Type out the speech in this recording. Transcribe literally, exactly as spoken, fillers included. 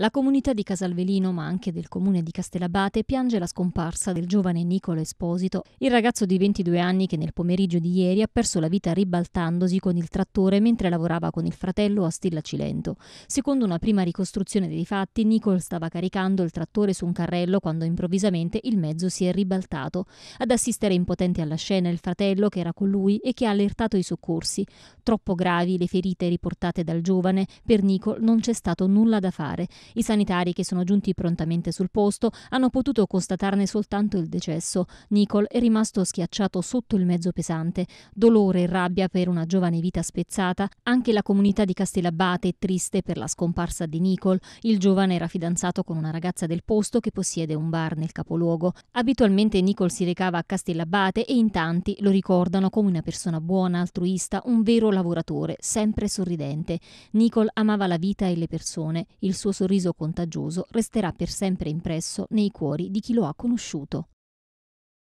La comunità di Casal Velino, ma anche del comune di Castellabate, piange la scomparsa del giovane Nicolò Esposito, il ragazzo di ventidue anni che nel pomeriggio di ieri ha perso la vita ribaltandosi con il trattore mentre lavorava con il fratello a Stella Cilento. Secondo una prima ricostruzione dei fatti, Nicolò stava caricando il trattore su un carrello quando improvvisamente il mezzo si è ribaltato. Ad assistere impotente alla scena il fratello, che era con lui e che ha allertato i soccorsi. Troppo gravi le ferite riportate dal giovane, per Nicolò non c'è stato nulla da fare. I sanitari, che sono giunti prontamente sul posto, hanno potuto constatarne soltanto il decesso. Nicolò è rimasto schiacciato sotto il mezzo pesante. Dolore e rabbia per una giovane vita spezzata. Anche la comunità di Castellabate è triste per la scomparsa di Nicolò. Il giovane era fidanzato con una ragazza del posto che possiede un bar nel capoluogo. Abitualmente Nicolò si recava a Castellabate e in tanti lo ricordano come una persona buona, altruista, un vero lavoratore, sempre sorridente. Nicolò amava la vita e le persone. Il suo sorriso contagioso resterà per sempre impresso nei cuori di chi lo ha conosciuto.